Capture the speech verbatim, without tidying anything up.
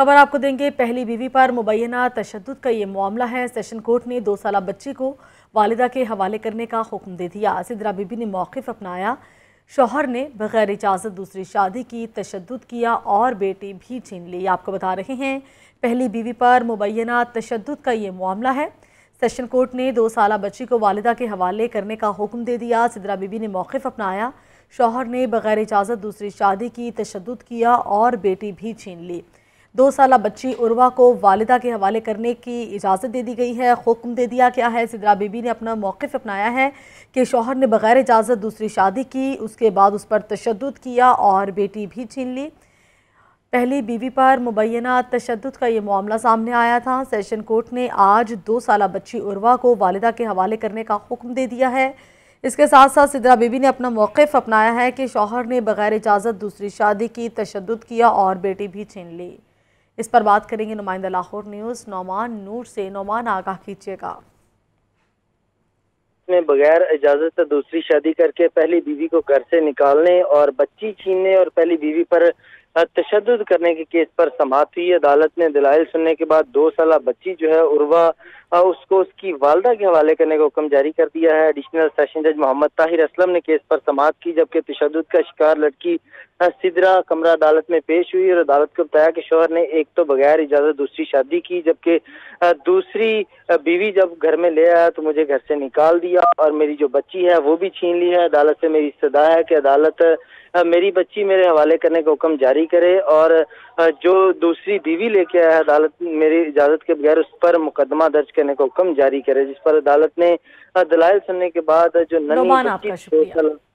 खबर आपको देंगे पहली बीवी पर मुबैना तशद्दुद का ये मामला है। सेशन कोर्ट ने दो साल बच्ची को वालिदा के हवाले करने का हुक्म दे दिया। सिद्रा बीबी ने मौक़िफ़ अपनाया। शौहर ने बग़ैर इजाज़त दूसरी शादी की, तशद्दुद किया और बेटी भी छीन ली। आपको बता रहे हैं पहली बीवी पर मुबैना तशद्दुद का ये मामला है। सेशन कोर्ट ने दो साल बच्ची को वालिदा के हवाले करने का हुक्म दे दिया। सिद्रा बीबी ने मौक़िफ़ अपनाया। शौहर ने बग़ैर इजाज़त दूसरी शादी की, तशद्दुद किया और बेटी भी छीन ली। दो साल बच्ची उर्वा को वालिदा के हवाले करने की इजाज़त दे दी गई है, हुक्म दे दिया क्या है। सिद्रा बीबी ने अपना मौक़िफ़ अपनाया है कि शौहर ने बग़ैर इजाज़त दूसरी शादी की, उसके बाद उस पर तशद्दुद किया और बेटी भी छीन ली। पहली बीवी पर मुबैना तशद्दुद का ये मामला सामने आया था। सेशन कोर्ट ने आज दो साल बच्ची उर्वा को वालिदा के हवाले करने का हुक्म दे दिया है। इसके साथ साथ सिद्रा बीबी ने अपना मौक़िफ़ अपनाया है कि शौहर ने बग़ैर इजाज़त दूसरी शादी की, तशद्दुद किया और बेटी भी छीन ली। इस पर बात करेंगे नुमाइंदा लाहौर न्यूज़ नौमान नूर से। नौमान, आगाह कीजिएगा। ने बगैर इजाजत से दूसरी शादी करके पहली बीवी को घर से निकालने और बच्ची छीनने और पहली बीवी पर तशद्दुद करने के केस पर समाअत हुई। अदालत ने दलाइल सुनने के बाद दो साल बच्ची जो है उर्वा, उसको उसकी वालदा के हवाले करने का हुक्म जारी कर दिया है। एडिशनल सेशन जज मोहम्मद ताहिर असलम ने केस पर समाअत की, जबकि तशद्दुद का शिकार लड़की सिद्रा कमरा अदालत में पेश हुई और अदालत को बताया कि शौहर ने एक तो बगैर इजाजत दूसरी शादी की, जबकि दूसरी बीवी जब घर में ले आया तो मुझे घर से निकाल दिया और मेरी जो बच्ची है वो भी छीन ली है। अदालत से मेरी सदा है कि अदालत मेरी बच्ची मेरे हवाले करने का हुक्म जारी करे और जो दूसरी बीवी लेके आया है अदालत मेरी इजाजत के बगैर उस पर मुकदमा दर्ज करने का हुक्म जारी करे, जिस पर अदालत ने दलाइल सुनने के बाद जो नन्ही